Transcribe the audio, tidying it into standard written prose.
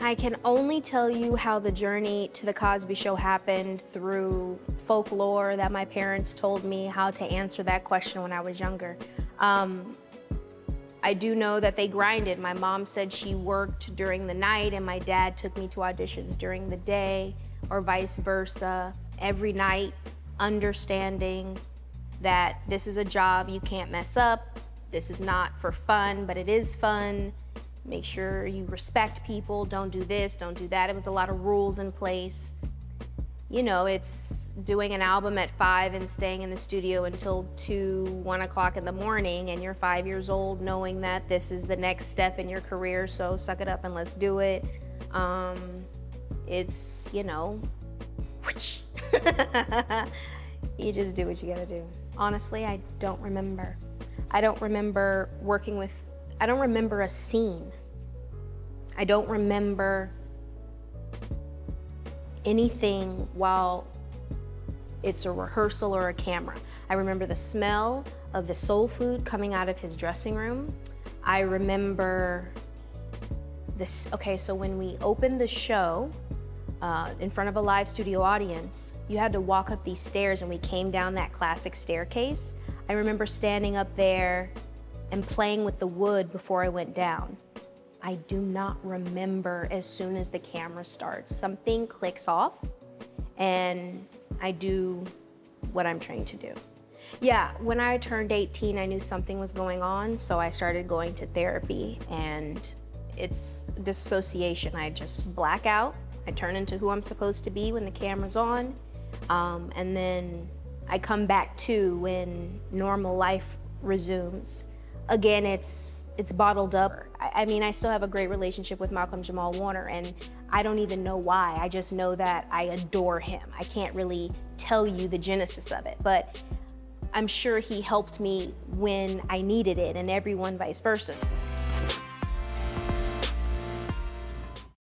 I can only tell you how the journey to The Cosby Show happened through folklore that my parents told me how to answer that question when I was younger. I do know that they grinded. My mom said she worked during the night and my dad took me to auditions during the day or vice versa. Every night, understanding that this is a job you can't mess up. This is not for fun, but it is fun. Make sure you respect people, don't do this, don't do that. It was a lot of rules in place. You know, it's doing an album at 5 and staying in the studio until 2, 1 o'clock in the morning, and you're 5 years old knowing that this is the next step in your career, so suck it up and let's do it. It's, you know, whoosh. You just do what you gotta do. Honestly, I don't remember. I don't remember working with, I don't remember a scene. I don't remember anything while it's a rehearsal or a camera. I remember the smell of the soul food coming out of his dressing room. I remember this, okay, so when we opened the show, in front of a live studio audience, you had to walk up these stairs and we came down that classic staircase. I remember standing up there and playing with the wood before I went down. I do not remember as soon as the camera starts. Something clicks off and I do what I'm trained to do. Yeah, when I turned 18, I knew something was going on, so I started going to therapy, and it's dissociation. I just black out. I turn into who I'm supposed to be when the camera's on, and then I come back to when normal life resumes. Again, it's bottled up. I mean, I still have a great relationship with Malcolm Jamal Warner, and I don't even know why. I just know that I adore him. I can't really tell you the genesis of it, but I'm sure he helped me when I needed it, and everyone vice versa.